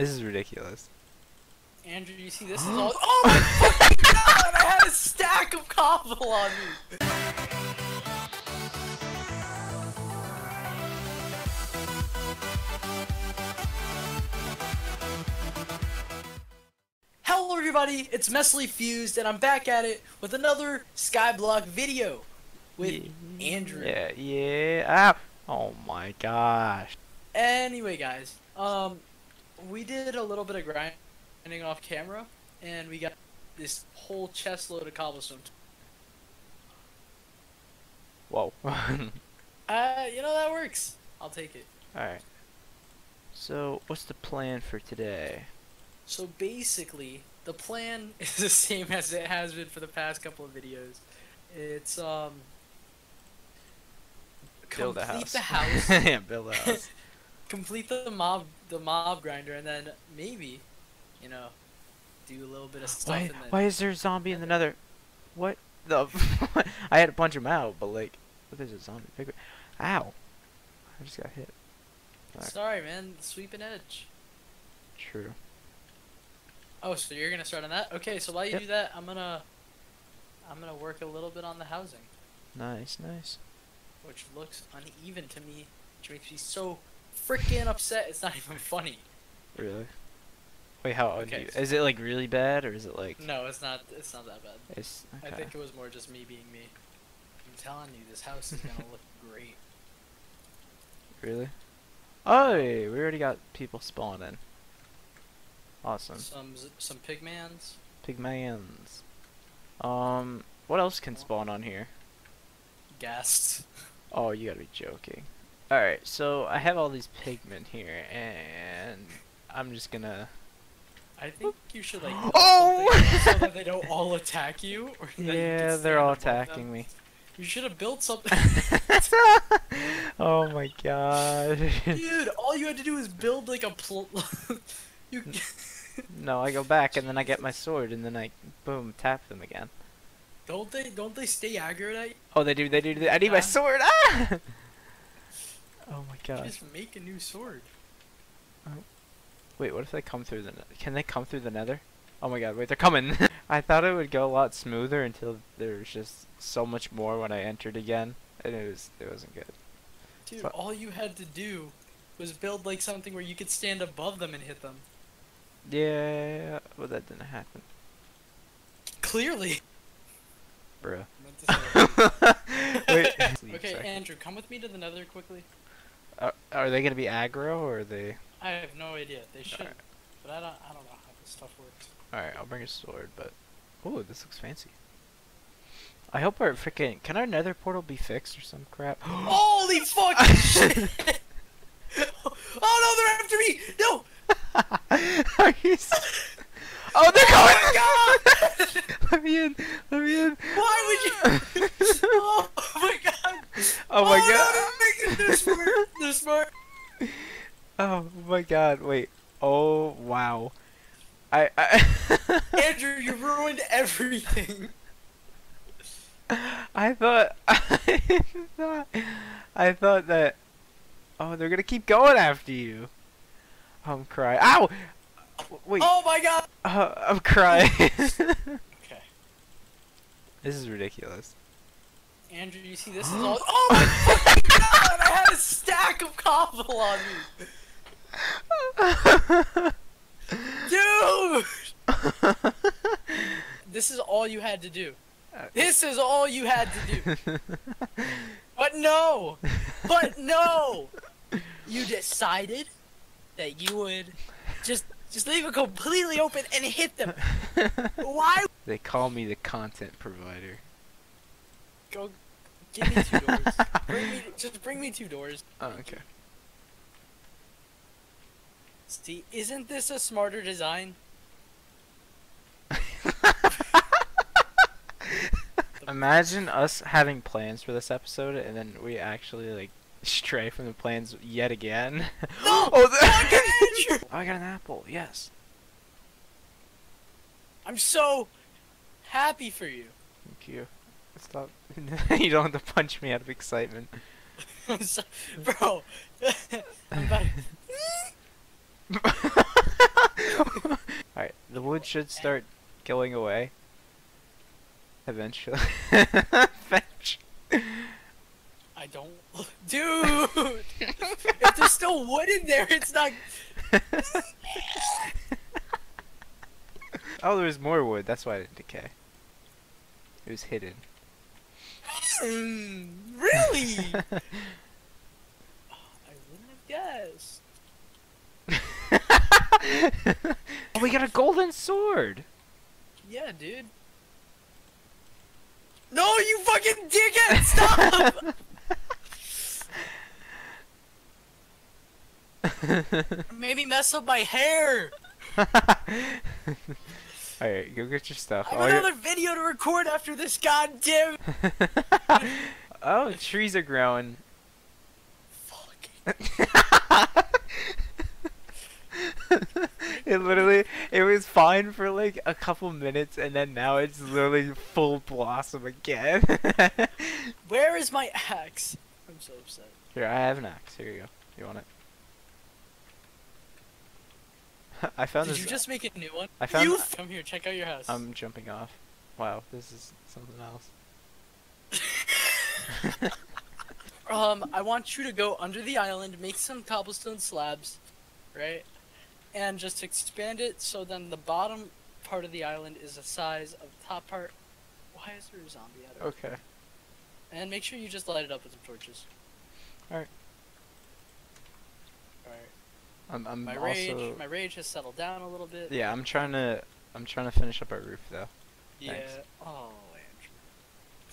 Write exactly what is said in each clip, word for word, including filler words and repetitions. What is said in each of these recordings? This is ridiculous. Andrew, you see this is all- Oh my fucking god! I had a stack of cobble on me! Hello everybody, it's Messily Fused and I'm back at it with another SkyBlock video with yeah. Andrew. Yeah, yeah, ah. Oh my gosh. Anyway guys, um, we did a little bit of grinding off camera, and we got this whole chest load of cobblestone. Whoa. uh, you know, that works. I'll take it. Alright. So, what's the plan for today? So, basically, the plan is the same as it has been for the past couple of videos. It's, um... Build a house. Complete the house. Yeah, build a house. Complete the mob, the mob grinder, and then maybe... You know, do a little bit of stuff. Why, and then why is there a zombie in the nether? What the? I had to punch him out, but like, what, there's a zombie. Ow! I just got hit. Right. Sorry, man. Sweeping edge. True. Oh, so you're gonna start on that? Okay. So while you yep. do that, I'm gonna, I'm gonna work a little bit on the housing. Nice, nice. Which looks uneven to me, which makes me so freaking upset. It's not even funny. Really? Wait, how okay, so is it like really bad or is it like? No, it's not. It's not that bad. It's, okay. I think it was more just me being me. I'm telling you, this house is gonna look great. Really? Oh, we already got people spawning. Awesome. Some some pigmans. Pigmans. Um, what else can spawn on here? Ghasts. Oh, you gotta be joking. All right, so I have all these pigmen here, and I'm just gonna. I think you should like oh! so that they don't all attack you. Or yeah, you they're all attacking me. You should have built something. Oh my god. Dude, all you had to do is build like a pl you No, I go back and then I get my sword and then I boom tap them again. Don't they don't they stay aggro at you? Oh, they do. They do. They, I need yeah. my sword. Ah! Oh my god. Just make a new sword. Oh. Wait, what if they come through the nether? Can they come through the nether? Oh my god, wait, they're coming! I thought it would go a lot smoother until there was just so much more when I entered again. And it, was, it wasn't good. Dude, so, all you had to do was build like something where you could stand above them and hit them. Yeah, well that didn't happen. Clearly! Bruh. Wait. Okay, sorry. Andrew, come with me to the nether quickly. Uh, are they gonna be aggro or are they... I have no idea. They should, right. but I don't. I don't know how this stuff works. All right, I'll bring a sword, but ooh, this looks fancy. I hope our freaking can our nether portal be fixed or some crap. Holy fuck! Shit. Oh no, they're after me! No! Are you? S oh, they're oh going! My god! Let me in! Let me in! Why would you? Oh my god! Oh my oh, god! No, they're, they're smart. They're smart. Oh my god, wait. Oh, wow. I, I Andrew, you ruined everything. I thought, I thought, I thought that, oh, they're gonna keep going after you. I'm crying. Ow! Wait. Oh my god! Uh, I'm crying. Okay. This is ridiculous. Andrew, you see this is all- Oh my fucking god! I had a stack of cobble on me! Dude! This is all you had to do. This is all you had to do. But no! But no! You decided that you would just just leave it completely open and hit them. Why? They call me the content provider. Go give me two doors. Bring me, just bring me two doors. Oh, okay. See, isn't this a smarter design? Imagine us having plans for this episode, and then we actually like stray from the plans yet again. No! Oh, the oh, I got an apple. Yes. I'm so happy for you. Thank you. Stop. You don't have to punch me out of excitement. I'm so, bro. I'm about to wood should start going away. Eventually. Eventually. I don't... Dude! If there's still wood in there, it's not... Oh, there's more wood. That's why it didn't decay. It was hidden. Mm, really? Oh, I wouldn't have guessed. Oh, we got a golden sword! Yeah, dude. No, you fucking dickhead! Stop! Maybe mess up my hair! Alright, go get your stuff. I have All another your... video to record after this, goddamn. Oh, trees are growing. Fuck. It literally, it was fine for like a couple minutes, and then now it's literally full blossom again. Where is my axe? I'm so upset. Here, I have an axe. Here you go. You want it? I found Did this. Did you just make a new one? I found you come here, check out your house. I'm jumping off. Wow, this is something else. um, I want you to go under the island, make some cobblestone slabs, right? And just expand it so then the bottom part of the island is the size of the top part. Why is there a zombie out of it? Okay. And make sure you just light it up with some torches. Alright. I'm, I'm my rage, also... my rage has settled down a little bit. Yeah, I'm trying to, I'm trying to finish up our roof though. Yeah. Thanks. Oh, Andrew.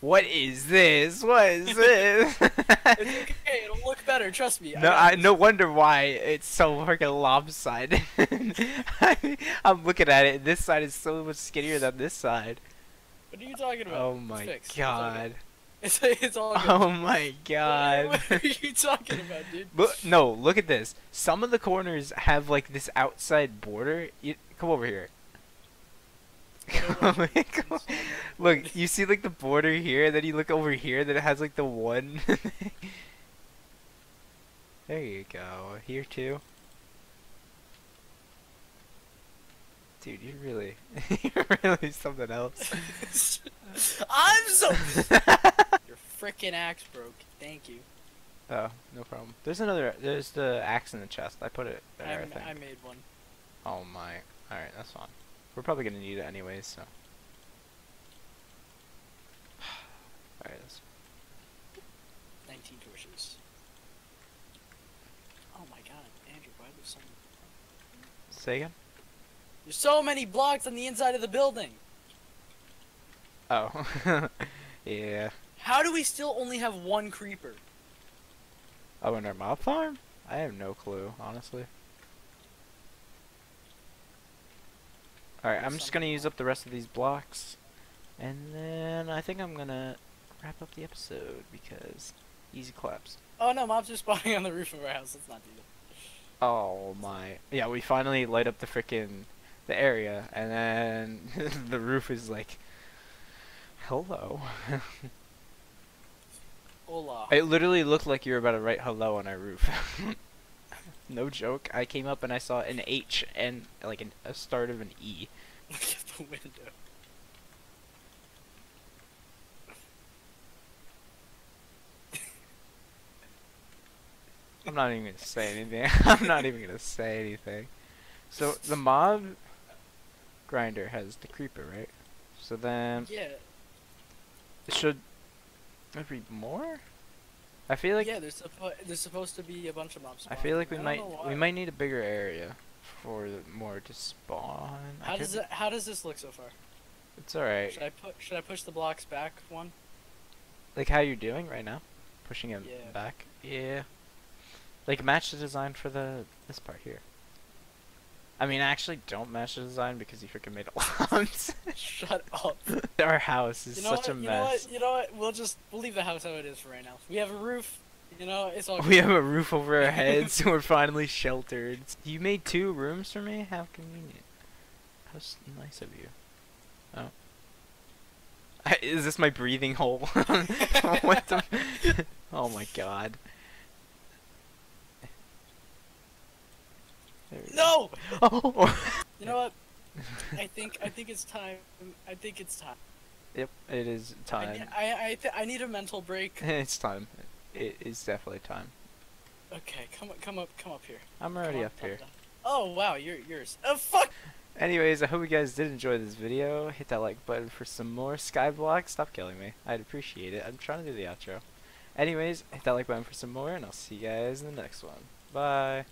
What is this? What is this? It's okay. It'll look better. Trust me. No, I, I no wonder why it's so fucking lopsided. I, I'm looking at it. This side is so much skinnier than this side. What are you talking about? Oh my it's god. It's it's all good. Oh my god. What, what are you talking about, dude? But, no, look at this. Some of the corners have like this outside border. You, come over here. Come come look, you see like the border here, and then you look over here, then it has like the one. There you go. Here too. Dude, you're really, you're really something else. I'm so. Your frickin' axe broke. Thank you. Oh, no problem. There's another. There's the axe in the chest. I put it there. I, I, think. I made one. Oh my. All right, that's fine. We're probably gonna need it anyways, so. All right. That's... Nineteen torches. Oh my God, Andrew, why there's so many? Say again. There's so many blocks on the inside of the building. Oh. Yeah. How do we still only have one creeper? Oh, in our mob farm? I have no clue, honestly. Alright, I'm just gonna use up the rest of these blocks. And then I think I'm gonna wrap up the episode because easy collapse. Oh no, mobs are spawning on the roof of our house. Let's not do that. Oh my. Yeah, we finally light up the frickin' the area, and then the roof is like... Hello. Hola. It literally looked like you were about to write hello on our roof. No joke. I came up and I saw an H and like an, a start of an E. Look at the window. I'm not even gonna say anything. I'm not even gonna say anything. So the mob grinder has the creeper, right? So then. Yeah. Should there be more? I feel like yeah, there's suppo there's supposed to be a bunch of mobs. I feel like we might we might need a bigger area for the more to spawn. How does it, how does this look so far? It's all right. Should I put should I push the blocks back one? Like how you're doing right now, pushing it yeah. back. Yeah. Like match the design for the this part here. I mean, I actually don't match the design because you freaking made it lumps. Shut up. Our house is you know such what, a mess. You know, what, you know what? We'll just we'll leave the house how it is for right now. We have a roof. You know, it's all. We good. have a roof over our heads, so we're finally sheltered. You made two rooms for me. How convenient. How nice of you. Oh. I, is this my breathing hole? What the? Oh my god. No! Go. Oh. You know what? I think I think it's time. I think it's time. Yep, it is time. I I I, th I need a mental break. It's time. It is definitely time. Okay, come come up come up here. I'm already up, up here. Down. Oh wow, you're yours. Oh fuck. Anyways, I hope you guys did enjoy this video. Hit that like button for some more SkyBlock. Stop killing me. I'd appreciate it. I'm trying to do the outro. Anyways, hit that like button for some more, and I'll see you guys in the next one. Bye.